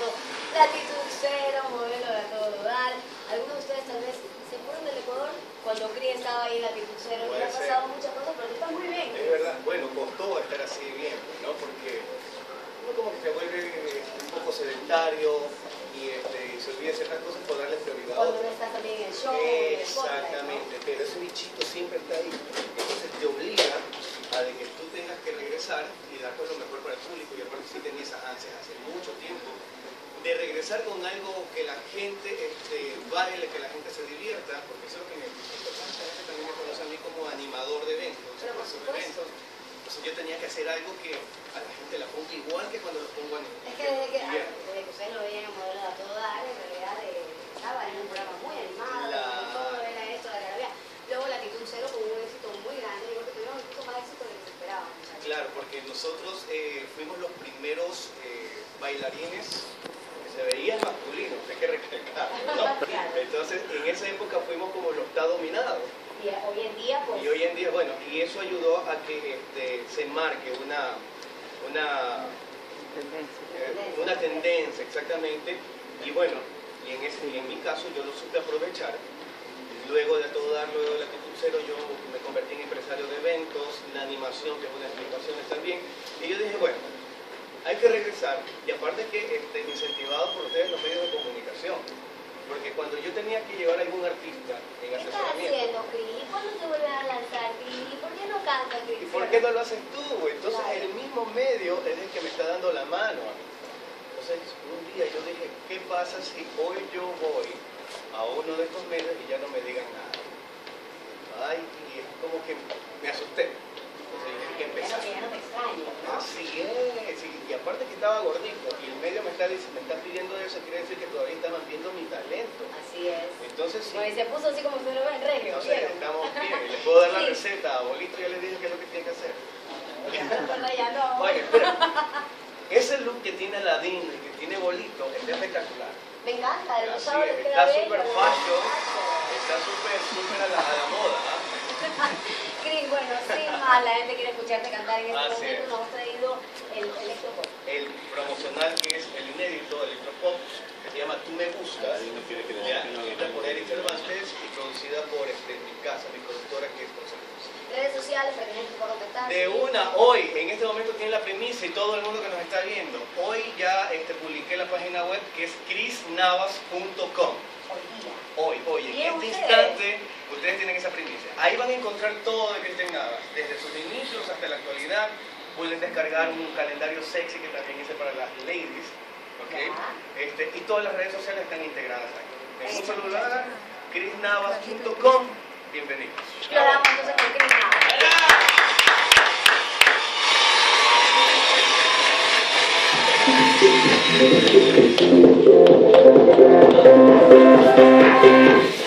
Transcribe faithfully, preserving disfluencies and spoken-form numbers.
clásico, Latitud Cero, modelo de a todo dar. Algunos de ustedes tal vez se fueron del Ecuador cuando Cris estaba ahí en Latitud Cero. Me han pasado muchas cosas, pero tú estás muy bien. Es verdad, bueno, costó estar así bien, ¿no? Porque uno como que se vuelve un poco sedentario y, este, y se olvida ciertas cosas por darle prioridad. Cuando no estás también en el show. Exactamente, ¿no? Pero ese bichito siempre está ahí. Entonces te obliga a de que tú tengas que regresar y dar pues lo mejor para el público. Y aparte sí tenía esas ansias hace mucho tiempo de regresar con algo que la gente este, baile, que la gente se divierta, porque eso es lo que me gusta. Mucha gente también me conoce a mí como animador de eventos. Pero por supuesto. Entonces yo tenía que hacer algo que a la gente la ponga igual que cuando los pongo a mí. Es que desde que, ah, desde que ustedes lo veían en Modelos a todo dar, en realidad eh, estaba en un programa muy animado, la... todo era esto, era la vida. Luego Latitud Cero hubo un éxito muy grande. Yo creo que tuvieron mucho más éxito de lo que esperaban. Claro, porque nosotros eh, fuimos los primeros eh, bailarines. Se veía masculino, hay que recalcar, ¿no? Claro. Entonces, en esa época fuimos como los está dominados. Y hoy en día, pues... Y hoy en día, bueno, y eso ayudó a que este, se marque una, una, tendencia. Eh, una tendencia, exactamente. Y bueno, y en, ese, y en mi caso yo lo supe aprovechar. Luego de todo dar, luego de Latitud Cero, yo me convertí en empresario de eventos, la animación, que es una explicación también. Y yo dije, bueno, hay que regresar, y aparte que este, incentivado por ustedes los medios de comunicación, porque cuando yo tenía que llevar a algún artista en asesoramiento, ¿qué estás haciendo, Cris? ¿Cuándo te vuelves a lanzar, Cris? ¿Por qué no cantas, Cris? ¿Y por qué no lo haces tú? Entonces claro, el mismo medio es el que me está dando la mano. Entonces un día yo dije, ¿qué pasa si hoy yo voy a uno de estos medios y ya no me digan nada? Ay, y es como que me asusté. Empezar. Ya no te extraño, ¿no? Así es, y aparte que estaba gordito y el medio me está, me está pidiendo eso, quiere decir que todavía estaban viendo mi talento. Así es. Entonces, sí. Pues se puso así como si lo ven regio. O sea, estamos bien, les puedo dar sí. La receta, abuelito, yo les dije qué es lo que tienen que hacer. Ya no. Oye, espera, ese look que tiene Aladín, que tiene bolito, es espectacular. Me encanta, el así es, está súper fashion, está súper, súper a, a la moda, ¿eh? Cris, bueno, sí, más la gente quiere escucharte cantar en este Así momento, es. Nos has traído el Electropop. El promocional que es el inédito, el Electropop, que se llama Tú me gustas, sí, no tiene que ya, escrita por Eric Cervantes y producida por este, mi casa, mi productora que es Rosa Redes sociales, para que gente pueda contactar. De una, hoy, en este momento tiene la premisa y todo el mundo que nos está viendo. Hoy ya este, publiqué la página web que es cris navas punto com. Hoy, hoy, en este ustedes? instante, ustedes tienen esa premisa. Ahí van a encontrar todo de Cris Navas, desde sus inicios hasta la actualidad. Pueden descargar un calendario sexy que también es para las ladies, ¿okay? Este, y todas las redes sociales están integradas aquí. En un celular, cris navas punto com. Bienvenidos. Lo damos entonces con Cris Navas. Thank you.